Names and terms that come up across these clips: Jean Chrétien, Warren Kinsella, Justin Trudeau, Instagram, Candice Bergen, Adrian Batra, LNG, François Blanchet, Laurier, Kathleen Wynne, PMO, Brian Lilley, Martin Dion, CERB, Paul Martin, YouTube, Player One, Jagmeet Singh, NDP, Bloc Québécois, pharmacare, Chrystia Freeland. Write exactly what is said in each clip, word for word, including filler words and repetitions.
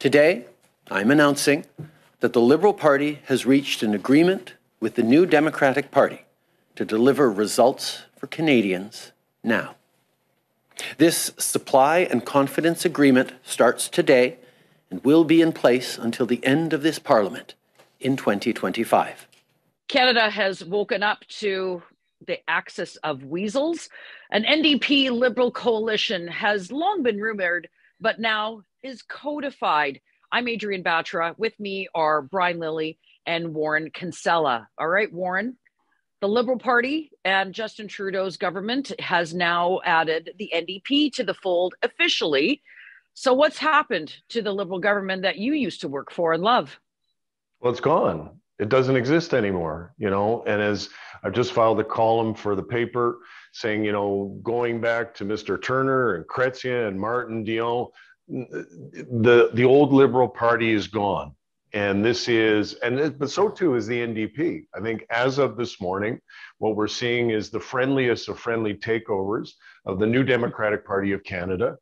Today, I'm announcing that the Liberal Party has reached an agreement with the New Democratic Party to deliver results for Canadians now. This supply and confidence agreement starts today and will be in place until the end of this Parliament in twenty twenty-five. Canada has woken up to the axis of weasels. An N D P Liberal coalition has long been rumoured, but now is codified. I'm Adrian Batra. With me are Brian Lilley and Warren Kinsella. All right, Warren. The Liberal Party and Justin Trudeau's government has now added the N D P to the fold officially. So what's happened to the Liberal government that you used to work for and love? Well, it's gone. It doesn't exist anymore, you know, and as I've just filed a column for the paper saying, you know, going back to Mister Turner and Chrétien and Martin Dion, the, the old Liberal Party is gone. And this is, and it, but so too is the N D P. I think as of this morning, what we're seeing is the friendliest of friendly takeovers of the New Democratic Party of Canada,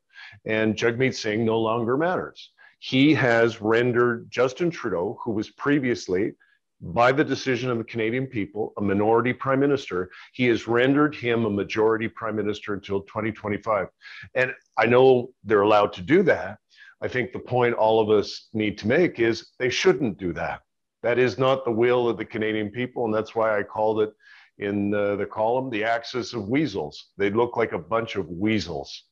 and Jagmeet Singh no longer matters. He has rendered Justin Trudeau, who was previously, by the decision of the Canadian people, a minority prime minister, he has rendered him a majority prime minister until twenty twenty-five. And I know they're allowed to do that. I think the point all of us need to make is they shouldn't do that. That is not the will of the Canadian people, and that's why I called it in the, the column, the axis of weasels. They look like a bunch of weasels.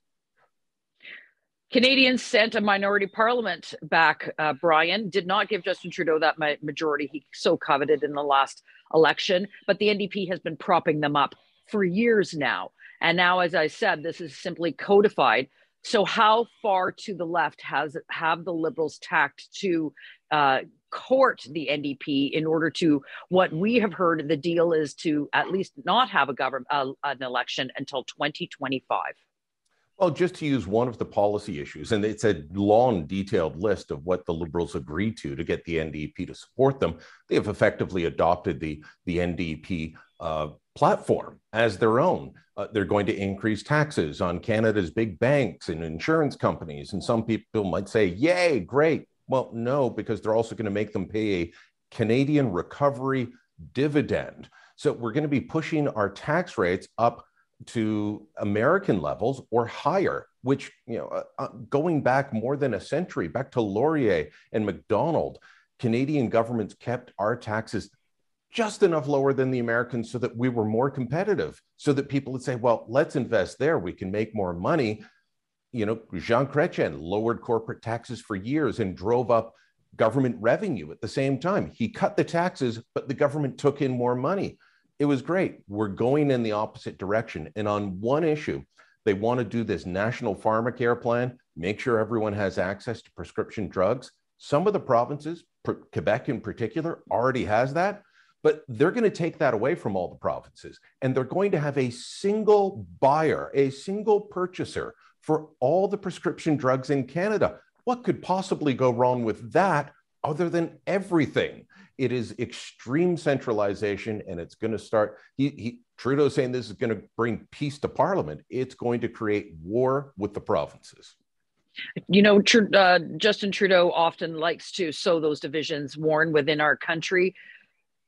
Canadians sent a minority parliament back, uh, Brian, did not give Justin Trudeau that ma- majority he so coveted in the last election, but the N D P has been propping them up for years now. And now, as I said, this is simply codified. So how far to the left has have the Liberals tacked to uh, court the N D P in order to, what we have heard, the deal is to at least not have a government uh, an election until twenty twenty-five? Well, just to use one of the policy issues, and it's a long, detailed list of what the Liberals agreed to to get the N D P to support them, they have effectively adopted the, the N D P uh, platform as their own. Uh, they're going to increase taxes on Canada's big banks and insurance companies. And some people might say, yay, great. Well, no, because they're also going to make them pay a Canadian recovery dividend. So we're going to be pushing our tax rates up to American levels or higher, which, you know, uh, going back more than a century, back to Laurier and MacDonald, Canadian governments kept our taxes just enough lower than the Americans so that we were more competitive, so that people would say, well, let's invest there. We can make more money. You know, Jean Chrétien lowered corporate taxes for years and drove up government revenue at the same time. He cut the taxes, but the government took in more money. It was great. We're going in the opposite direction. And on one issue, they want to do this national pharmacare plan, make sure everyone has access to prescription drugs. Some of the provinces, Quebec in particular, already has that. But they're going to take that away from all the provinces, and they're going to have a single buyer, a single purchaser for all the prescription drugs in Canada. What could possibly go wrong with that other than everything? It is extreme centralization, and it's going to start. He, he, Trudeau's saying this is going to bring peace to Parliament. It's going to create war with the provinces. You know, uh, Justin Trudeau often likes to sow those divisions, Warren, within our country.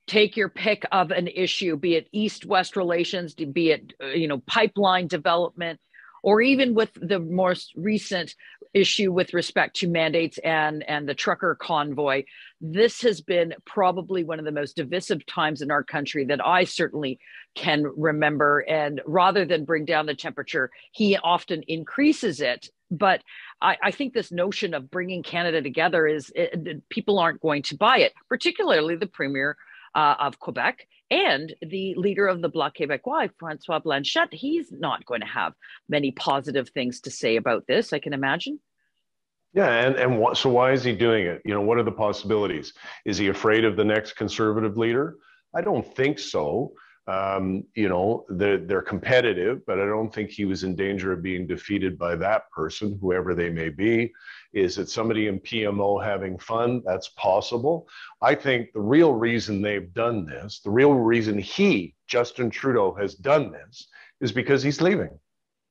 Take your pick of an issue, be it East-West relations, be it, you know, pipeline development, or even with the most recent issue with respect to mandates and, and the trucker convoy. This has been probably one of the most divisive times in our country that I certainly can remember. And rather than bring down the temperature, he often increases it. But I, I think this notion of bringing Canada together is it, people aren't going to buy it, particularly the Premier Uh, of Quebec and the leader of the Bloc Québécois, François Blanchet. He's not going to have many positive things to say about this, I can imagine. Yeah, and, and what, so why is he doing it? You know, what are the possibilities? Is he afraid of the next Conservative leader? I don't think so. Um, you know, they're, they're competitive, but I don't think he was in danger of being defeated by that person, whoever they may be. Is it somebody in P M O having fun? That's possible. I think the real reason they've done this, the real reason he, Justin Trudeau, has done this is because he's leaving.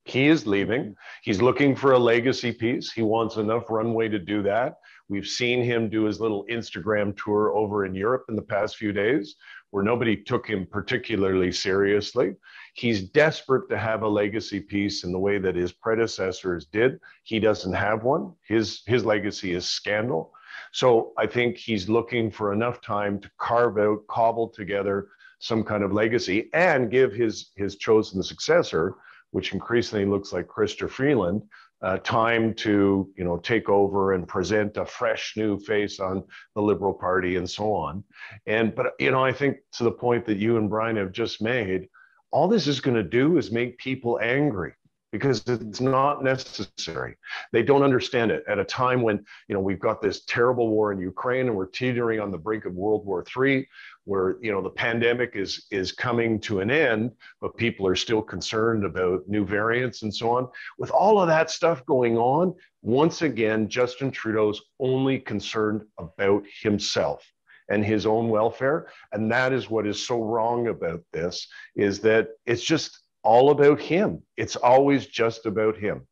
He is leaving. He's looking for a legacy piece. He wants enough runway to do that. We've seen him do his little Instagram tour over in Europe in the past few days, where nobody took him particularly seriously. He's desperate to have a legacy piece in the way that his predecessors did. He doesn't have one. His, his legacy is scandal. So I think he's looking for enough time to carve out, cobble together some kind of legacy and give his, his chosen successor, which increasingly looks like Chrystia Freeland, uh, time to, you know, take over and present a fresh new face on the Liberal Party and so on. And, but, you know, I think to the point that you and Brian have just made, all this is going to do is make people angry because it's not necessary. They don't understand it at a time when, you know, we've got this terrible war in Ukraine and we're teetering on the brink of World War Three, where, you know, the pandemic is, is coming to an end, but people are still concerned about new variants and so on. With all of that stuff going on, once again, Justin Trudeau's only concerned about himself and his own welfare. And that is what is so wrong about this, is that it's just all about him. It's always just about him.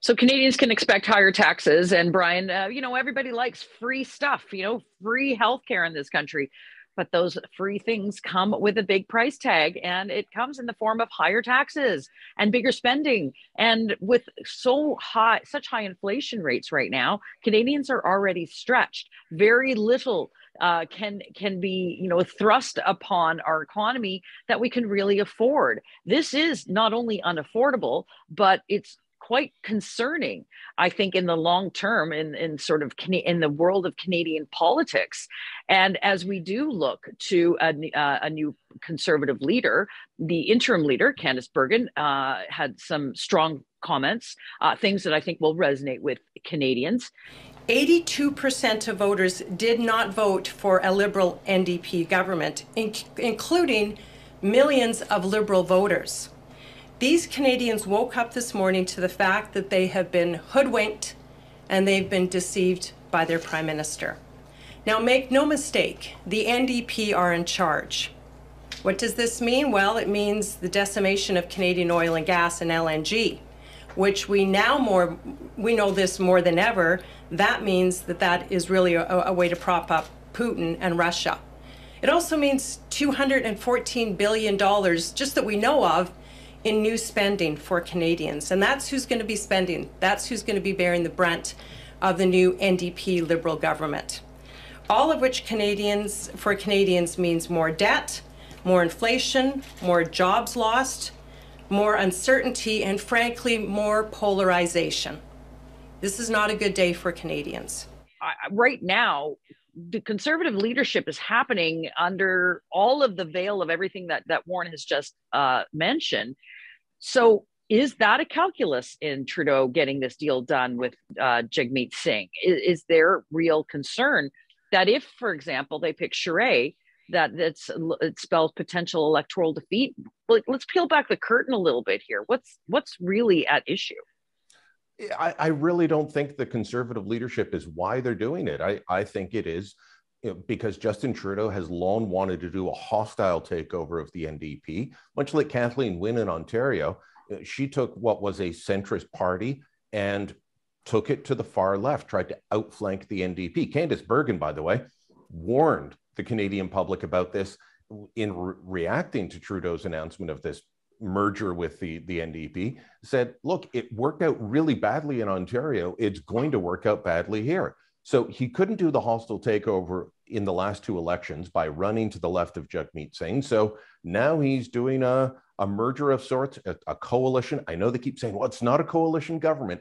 So Canadians can expect higher taxes. And Brian, uh, you know, everybody likes free stuff, you know, free healthcare in this country. But those free things come with a big price tag, and it comes in the form of higher taxes and bigger spending. And with so high, such high inflation rates right now, Canadians are already stretched. Very little uh, can can be, you know, thrust upon our economy that we can really afford. This is not only unaffordable, but it's quite concerning, I think, in the long term, in, in sort of Can- in the world of Canadian politics. And as we do look to a, uh, a new Conservative leader, the interim leader, Candice Bergen, uh, had some strong comments, uh, things that I think will resonate with Canadians. eighty-two percent of voters did not vote for a Liberal N D P government, in- including millions of Liberal voters. These Canadians woke up this morning to the fact that they have been hoodwinked and they've been deceived by their Prime Minister. Now, make no mistake, the N D P are in charge. What does this mean? Well, it means the decimation of Canadian oil and gas and L N G, which we now more, we know this more than ever. That means that that is really a, a way to prop up Putin and Russia. It also means two hundred fourteen billion dollars, just that we know of, in new spending for Canadians. And that's who's going to be spending. That's who's going to be bearing the brunt of the new N D P Liberal government. All of which Canadians, for Canadians, means more debt, more inflation, more jobs lost, more uncertainty, and frankly, more polarization. This is not a good day for Canadians. Uh, right now, the Conservative leadership is happening under all of the veil of everything that, that Warren has just uh, mentioned. So is that a calculus in Trudeau getting this deal done with uh, Jagmeet Singh? Is, is there real concern that if, for example, they pick Charest, that it's, it spells potential electoral defeat? Well, let's peel back the curtain a little bit here. What's, what's really at issue? I, I really don't think the Conservative leadership is why they're doing it. I, I think it is, you know, because Justin Trudeau has long wanted to do a hostile takeover of the N D P, much like Kathleen Wynne in Ontario. She took what was a centrist party and took it to the far left, tried to outflank the N D P. Candice Bergen, by the way, warned the Canadian public about this in re- reacting to Trudeau's announcement of this merger with the, the N D P, said, look, it worked out really badly in Ontario. It's going to work out badly here. So he couldn't do the hostile takeover in the last two elections by running to the left of Jagmeet Singh. So now he's doing a, a merger of sorts, a, a coalition. I know they keep saying, well, it's not a coalition government.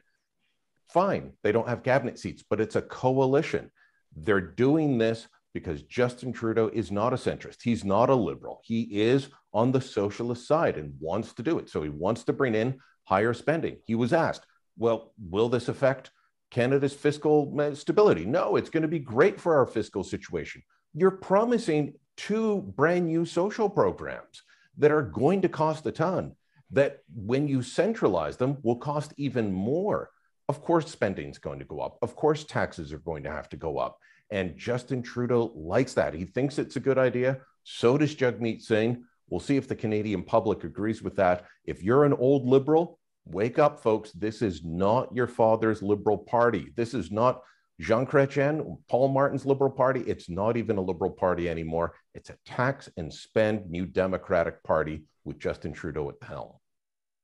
Fine, they don't have cabinet seats, but it's a coalition. They're doing this because Justin Trudeau is not a centrist. He's not a liberal. He is on the socialist side and wants to do it. So he wants to bring in higher spending. He was asked, well, will this affect Canada's fiscal stability? No, it's going to be great for our fiscal situation. You're promising two brand new social programs that are going to cost a ton, that when you centralize them will cost even more. Of course, spending's going to go up. Of course, taxes are going to have to go up. And Justin Trudeau likes that. He thinks it's a good idea. So does Jagmeet Singh. We'll see if the Canadian public agrees with that. If you're an old Liberal, wake up, folks. This is not your father's Liberal Party. This is not Jean Chrétien, Paul Martin's Liberal Party. It's not even a Liberal Party anymore. It's a tax and spend new Democratic Party with Justin Trudeau at the helm.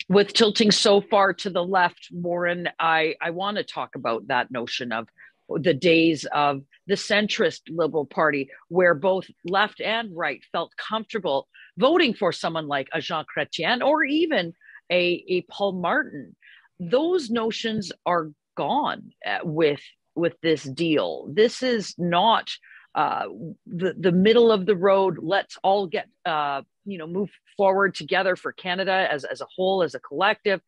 With tilting so far to the left, Warren, I, I want to talk about that notion of the days of the centrist Liberal Party, where both left and right felt comfortable voting for someone like a Jean Chrétien or even a, a Paul Martin. Those notions are gone with with this deal. This is not uh, the, the middle of the road. Let's all get, uh, you know, move forward together for Canada as, as a whole, as a collective.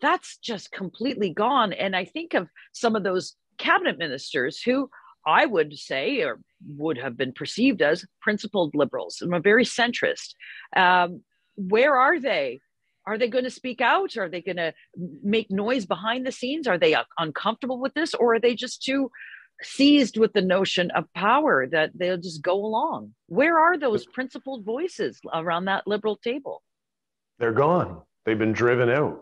That's just completely gone. And I think of some of those cabinet ministers who I would say or would have been perceived as principled Liberals and very centrist. Um, where are they? Are they going to speak out? Are they going to make noise behind the scenes? Are they uncomfortable with this? Or are they just too seized with the notion of power that they'll just go along? Where are those principled voices around that Liberal table? They're gone. They've been driven out.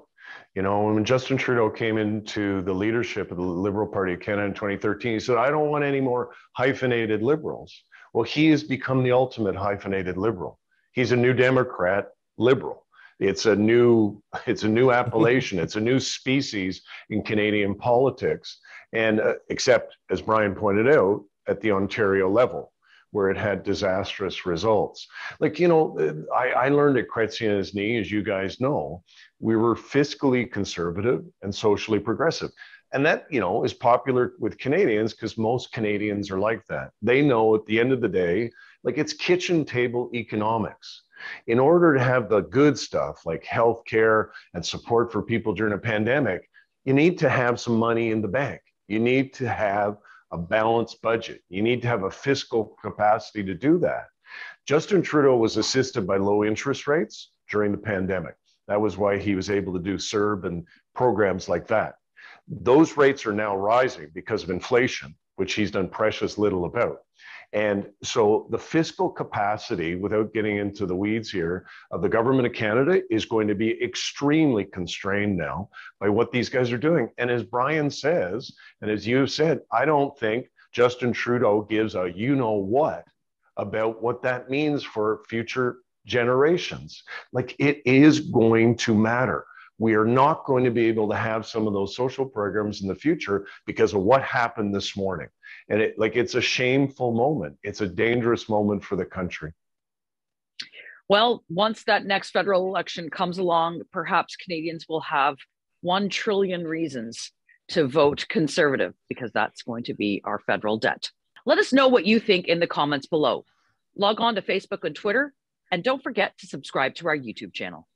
You know, when Justin Trudeau came into the leadership of the Liberal Party of Canada in twenty thirteen, he said, I don't want any more hyphenated Liberals. Well, he has become the ultimate hyphenated Liberal. He's a new Democrat Liberal. It's a new, it's a new appellation. It's a new species in Canadian politics. And uh, except, as Brian pointed out, at the Ontario level, where it had disastrous results. Like, you know, I, I learned at Chrétien's knee, as you guys know, we were fiscally conservative and socially progressive. And that, you know, is popular with Canadians because most Canadians are like that. They know at the end of the day, like it's kitchen table economics. In order to have the good stuff like healthcare and support for people during a pandemic, you need to have some money in the bank. You need to have a balanced budget. You need to have a fiscal capacity to do that. Justin Trudeau was assisted by low interest rates during the pandemic. That was why he was able to do C E R B and programs like that. Those rates are now rising because of inflation, which he's done precious little about. And so the fiscal capacity, without getting into the weeds here, of the government of Canada is going to be extremely constrained now by what these guys are doing. And as Brian says, and as you've said, I don't think Justin Trudeau gives a you-know-what about what that means for future generations. Like, it is going to matter. We are not going to be able to have some of those social programs in the future because of what happened this morning. And it, like, it's a shameful moment. It's a dangerous moment for the country. Well, once that next federal election comes along, perhaps Canadians will have one trillion reasons to vote Conservative, because that's going to be our federal debt. Let us know what you think in the comments below. Log on to Facebook and Twitter, and don't forget to subscribe to our YouTube channel.